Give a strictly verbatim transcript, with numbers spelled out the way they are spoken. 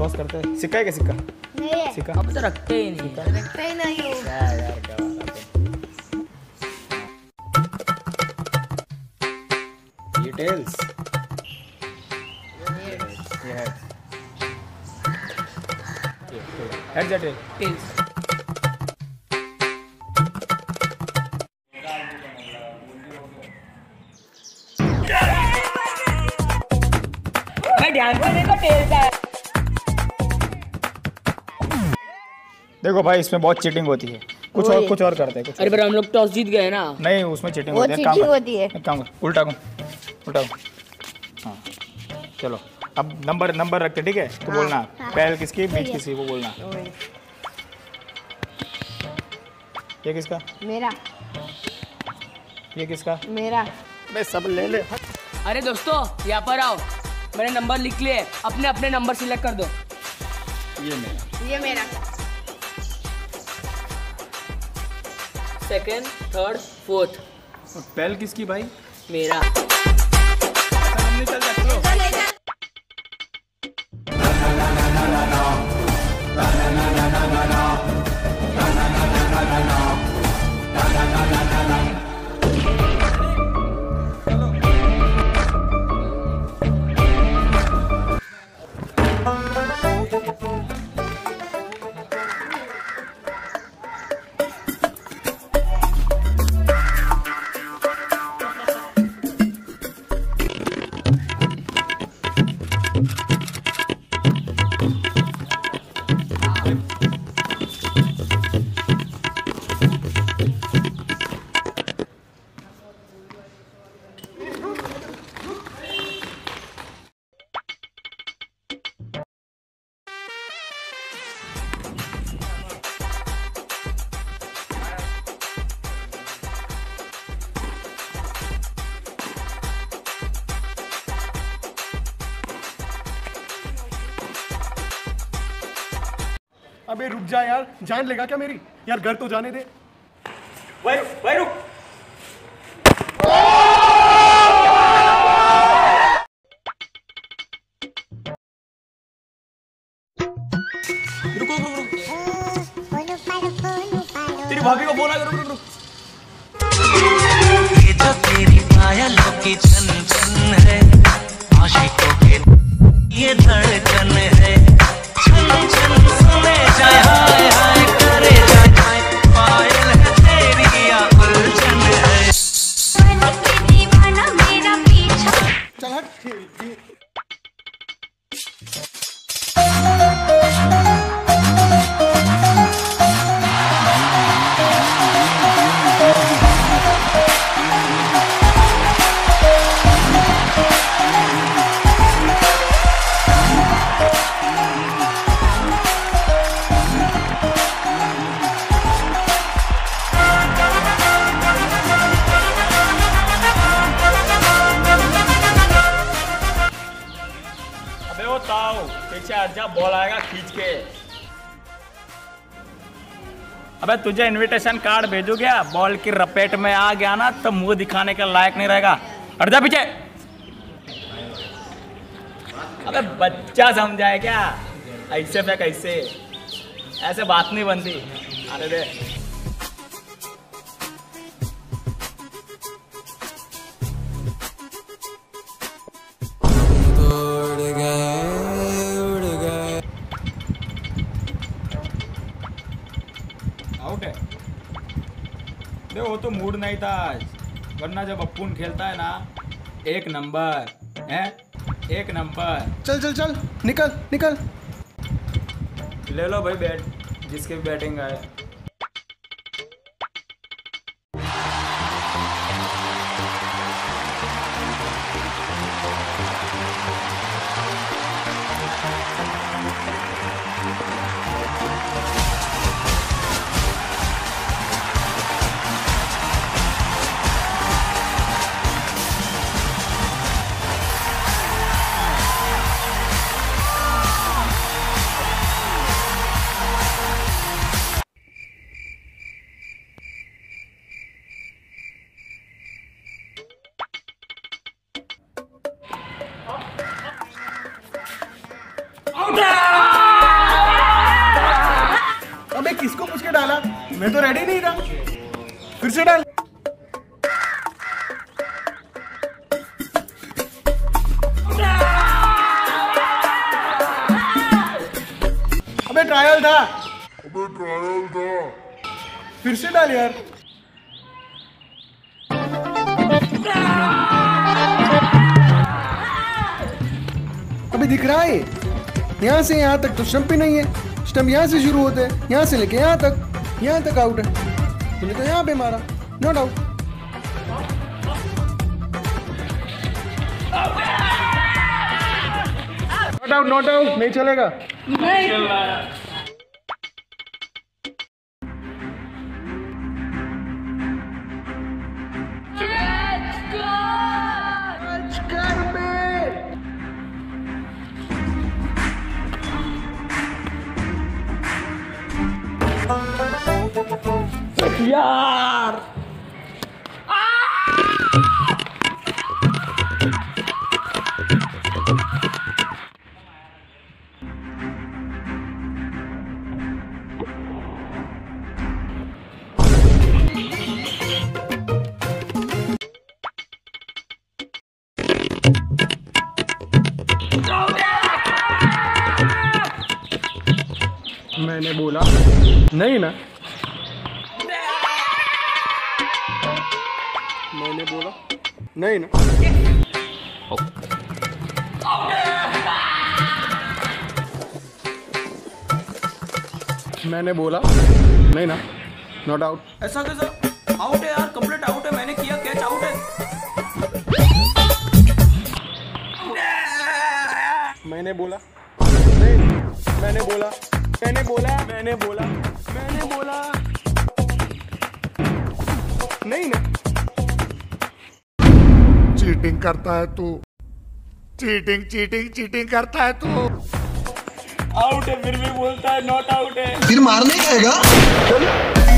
Toss करते हैं। सिक्का है क्या? सिक्का नहीं है। सिक्का अब तो रखते ही नहीं, रखते ही नहीं है। ये टेल्स, ये हेड्स, हेड्स या टेल? टेल्स। देखो भाई इसमें बहुत चीटिंग होती है, कुछ और कुछ और करते हैं। अरे हम लोग टॉस जीत गए ना। नहीं उसमें चीटिंग होती है, चीटिंग काम होती है। काम उल्टा को उल्टा को हाँ चलो अब नंबर नंबर रखते ठीक है। तो बोलना पहल किसकी, बीच किसकी, वो बोलना। ये किसका? मेरा। ये किसका? मेरा। मैं सब ले ले। अरे दोस्तों यहाँ पर आओ, मैंने नंबर लिख लिए, अपने अपने नंबर सिलेक्ट कर दो। ये मेरा, ये मेरा। Second, third, fourth. और पहल किसकी भाई? मेरा। अबे रुक जा यार, जान लेगा क्या मेरी? यार घर तो जाने दे। भाई भाई रुक। रुको रुको रुक। तेरी भाभी को बोला करो रुक रुक। ये तो तेरी माया लोकी चन चन है, आशिकों के ये धड़कन है। चल चल समय जाए हाय हाय करे जाए, पायल है तेरी या गुलशन है। मन की दीवाना मेरा पीछा। चल हट तेरी। बॉल आएगा खींच के। अबे तुझे इनविटेशन कार्ड भेजो क्या? बॉल की रपेट में आ गया ना तो मुंह दिखाने का लायक नहीं रहेगा। हट जा पीछे। अबे बच्चा समझाए क्या? ऐसे पे कैसे, ऐसे बात नहीं बनती। अरे दे वो तो मूड नहीं था आज, वरना जब अपुन खेलता है ना एक नंबर है, एक नंबर। चल चल चल निकल निकल। ले लो भाई बैट, जिसके भी बैटिंग आए। मैं तो रेडी नहीं था, फिर से डाल। अबे ट्रायल था, अबे ट्रायल था, फिर से डाल यार। अबे दिख रहा है, यहाँ से यहाँ तक तो स्टंप ही नहीं है। स्टंप यहाँ से शुरू होते हैं, यहाँ से लेके यहाँ तक, यहाँ तक आउट है। तुमने तो यहाँ पे मारा, not out. Not out, not out नहीं चलेगा। नहीं चल रहा। यार मैंने बोला नहीं ना, मैंने बोला नहीं ना। मैंने बोला नहीं ना, नॉट आउट। ऐसा कैसा आउट है यार, कंप्लीट आउट है। मैंने किया कैच, आउट है। मैंने बोला नहीं, मैंने बोला, मैंने बोला, मैंने बोला, मैंने बोला नहीं ना। चीटिंग करता है तू, चीटिंग चीटिंग चीटिंग करता है तू। आउट है फिर भी बोलता है नॉट आउट है, फिर मारने जाएगा।